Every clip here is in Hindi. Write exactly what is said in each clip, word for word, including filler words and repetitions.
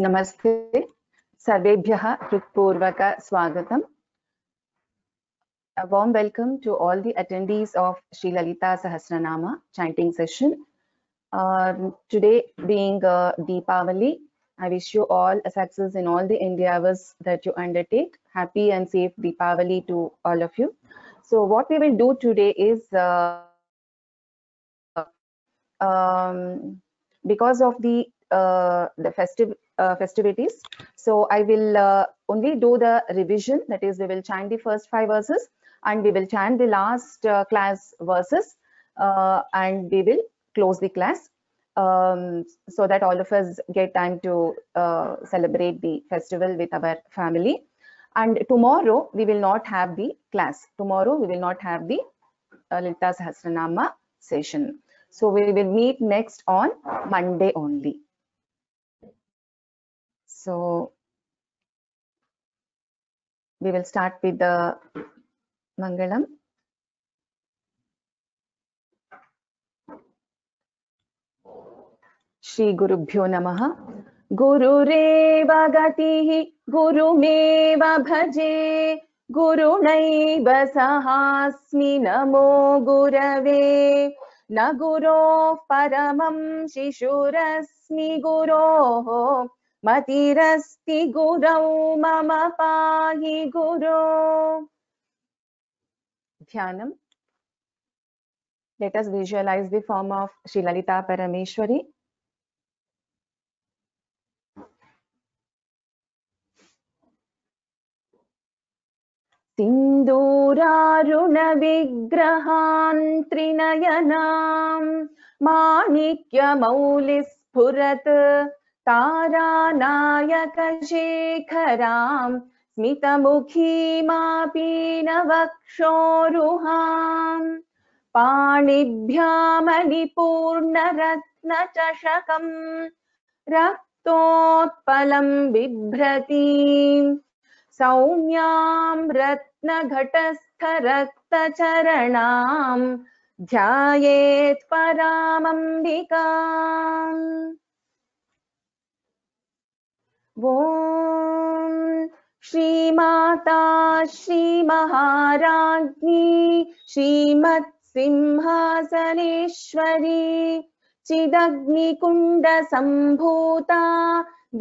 नमस्ते सर्वेभ्यः हृत्पूर्वक स्वागतम्. A warm welcome to all the attendees of Shri Lalita Sahasranama chanting session. Uh, today being uh, Deepavali, I wish you all a success in all the endeavors that you undertake. Happy and safe Deepavali to all of you. So what we will do today is uh, um, because of the uh, the festive Uh, festivities, so I will uh, only do the revision. That is, we will chant the first five verses, and we will chant the last uh, class verses, uh, and we will close the class, um, so that all of us get time to uh, celebrate the festival with our family. And tomorrow we will not have the class. Tomorrow we will not have the uh, Lalita Sahasranama session. So we will meet next on Monday only. So we will start with the Mangalam. Shri Guru Bhyonamaha. Gurureva gatihi gurumeva bhaje gurunaiva sahasmi namo gurave na guroh paramam shishurasmi guroh मतिरस्ति गुरौ मम पाहि गुरो. ध्यानम. Let us visualize the form of Sri Lalita Parameshwari. सिंदूरारुण विग्रहां त्रिनयनां माणिक्यमौलिस्फुरत् तारानायकशेखरां स्मितमुखीमापीनवक्षोरुहां पाणिभ्यामणिपूर्णरत्नचषकं रक्तोत्पलं बिभ्रतीं सौम्यां रत्नघटस्थरक्तचरणां ध्यायेत् परामम्बिकाम्. ओम श्रीमाता श्री महाराज्ञी श्रीमत् सिंहासनेश्वरी चिदग्निकुंड संभूता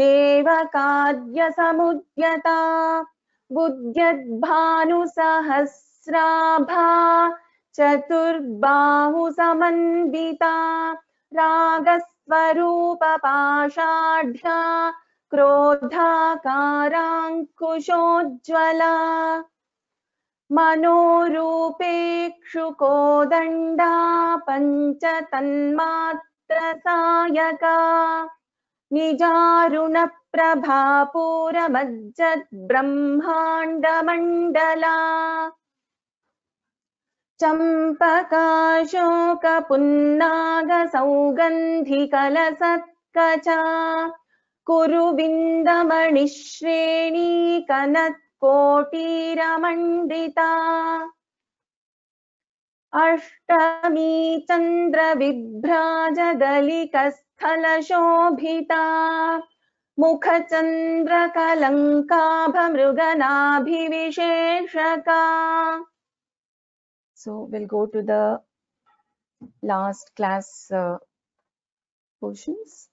देवकार्य समुद्यता बुद्ध्यद्भानुसहस्राभा चतुर्बाहु समन्विता रागस्वरूप पाषाढ्या क्रोधाकारांकुशोज्ज्वला मनोरूपेक्षुकोदण्डा पञ्चतन्मात्रसायका निजारुणप्रभापूरमज्जद्ब्रह्माण्डमण्डला चम्पकाशोकपुन्नागसौगन्धिकलसत्कचा कुरुविन्दमणिश्रेणी कनत्कोटिरमण्डिता अष्टमी चन्द्रविभ्राजदलिकस्थलशोभिता मुखचन्द्रकलङ्काभमृगनाभिविशेषका. So we'll go to the last class uh, portions.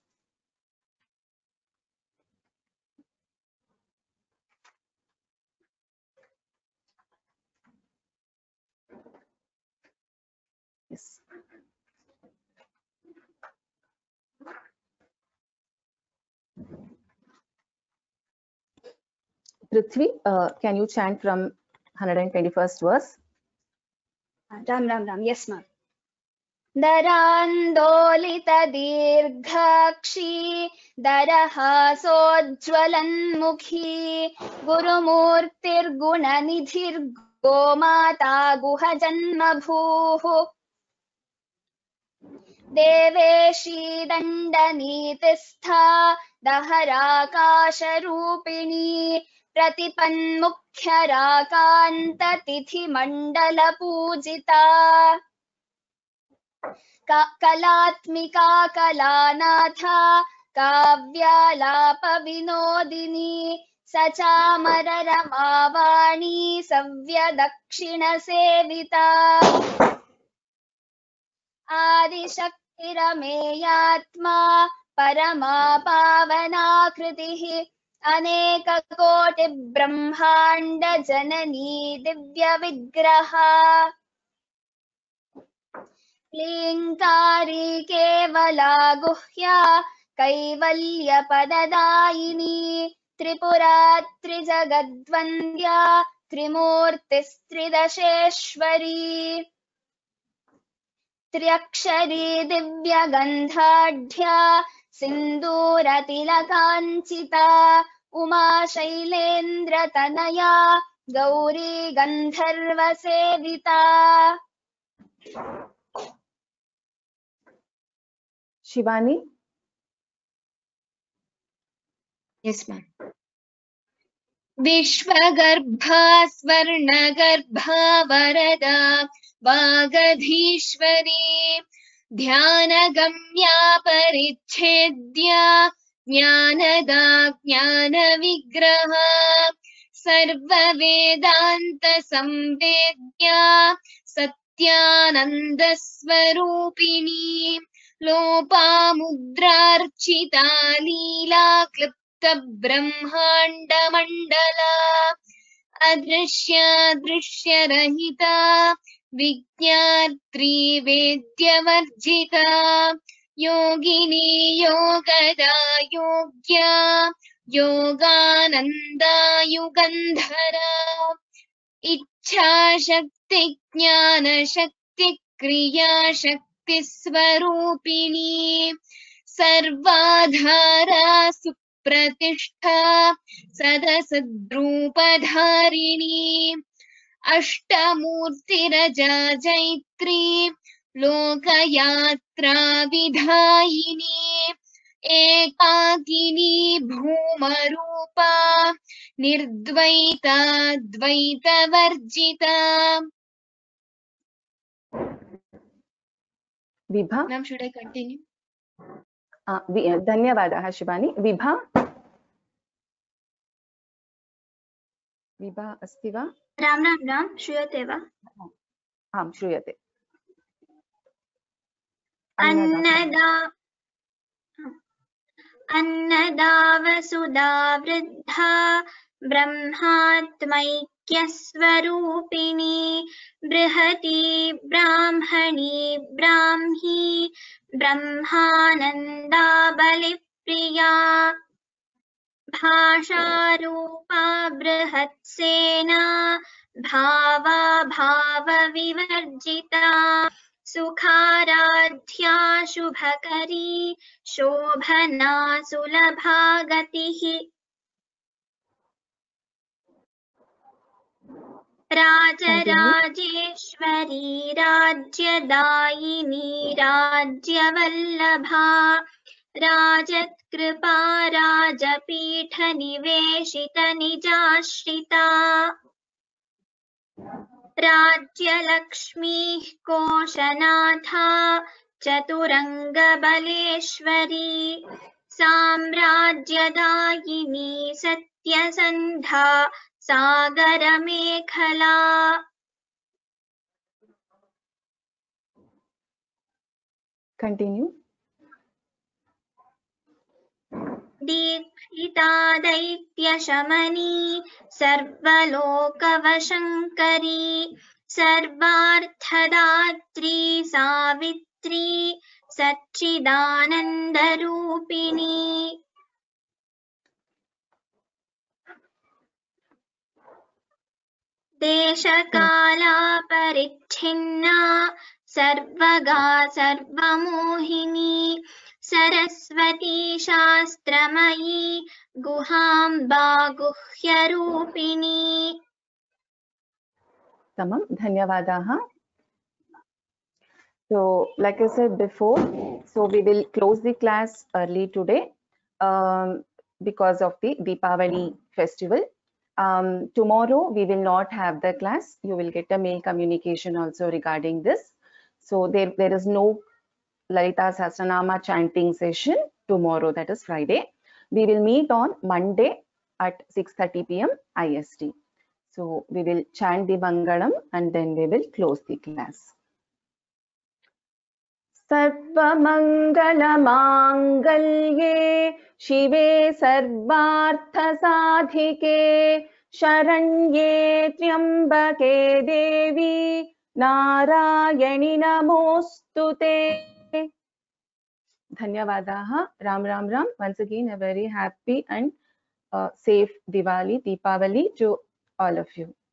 Prithvi, uh, can you chant from one hundred twenty-first verse? Ram, Ram, Ram. Yes, ma'am. Darandolita dirghakshi, daraha sojjwalan mukhi, gurumurtir gunanidhir gomata guha janma bhuhu. देवेशी दंडनीतिस्था दहराकाशरूपिणी प्रतिपन्मुख्यराकान्ततिथिमण्डलपूजिता कलात्मिका कलानाथा काव्यालाप Vinodini सचामर रमावाणी सव्य दक्षिण सेविता आदिशक्तिरमेयात्मा परमा पावनाकृतिः अनेककोटि ब्रह्मांड जननी दिव्य विग्रहा क्लींकारी केवला गुह्या कैवल्य पददायिनी त्रिपुरा त्रिजगद्वन्द्या त्रिमूर्तिस्त्रिदशेश्वरी त्र्यक्षरी दिव्यगन्धाढ्या सिन्दूरतिलकाञ्चिता उमा शैलेन्द्रतनया गौरी गन्धर्वसेविता। शिवानी। Yes ma'am. विश्वगर्भा स्वर्णगर्भा वरदा वागधीश्वरी ध्यानगम्या परिच्छेद्या ज्ञानदा ज्ञानविग्रहा सर्ववेदान्तसंवेद्या सत्यानन्दस्वरूपिणी लोपामुद्रार्चिता लीला क्लिप्त ब्रह्माण्डमण्डला अदृश्यादृश्यरहिता विज्ञात्री वेद्यवर्जिता योगिनी योगदा योग्या योगानन्दायुगन्धरा इच्छाशक्ति ज्ञानशक्ति क्रियाशक्तिस्वरूपिणी सर्वाधारा प्रतिष्ठा सदसद्रूपधारिणी अष्टमूर्तिरजा जैत्री लोकयात्रा विधायिनी एकाकिनी भूमरूपा निर्द्वैता द्वैतवर्जिता। विभा नाम शुड आई कंटिन्यू? धन्यवादः शिवानी। विभा विभा अस्ति वा? राम राम राम। श्रूयते वा? आं श्रूयते। अन्नदा अन्नदा वसुधा वृद्धा ब्रह्मात्मैक्यस्वरूपिणी बृहती ब्राह्मणी ब्राह्मी ब्रह्मानन्दा बलिप्रिया भाषारूपा बृहत्सेना भावा भावविवर्जिता सुखाराध्या शुभकरी शोभना सुलभा गतिः राजराजेश्वरी राज्यदायिनी राज्यवल्लभा राजत्कृपा राजपीठनिवेशितनिजाश्रिता राज्यलक्ष्मीः कोशनाथा चतुरङ्गबलेश्वरी साम्राज्यदायिनी सत्यसन्धा सागरमेखला कंटिन्यू। दीक्षिता दैत्यशमनी सर्वलोकवशङ्करी सर्वार्थदात्री सावित्री सच्चिदानन्दरूपिणी देशकालापरिच्छिन्ना सर्वगा सर्वमोहिनी सरस्वती शास्त्रमयी गुहाम्बा गुह्यरूपिणी। तमाम धन्यवादाः। So like I said before, so we will close the class early today um, because of the Deepavali festival. Um, tomorrow we will not have the class. You will get a mail communication also regarding this. So there there is no Lalita Sahasranama chanting session. tomorrow, that is Friday. We will meet on Monday at six thirty p m I S T. So we will chant the Mangalam and then we will close the class. Sarvamangalamaangalye Shive sarvartha sadhike Sharanye Triambake Devi Narayani नमोस्तुते. धन्यवादाः. Ram Ram Ram. Once again a very happy and uh, safe Diwali, Deepavali to all of you.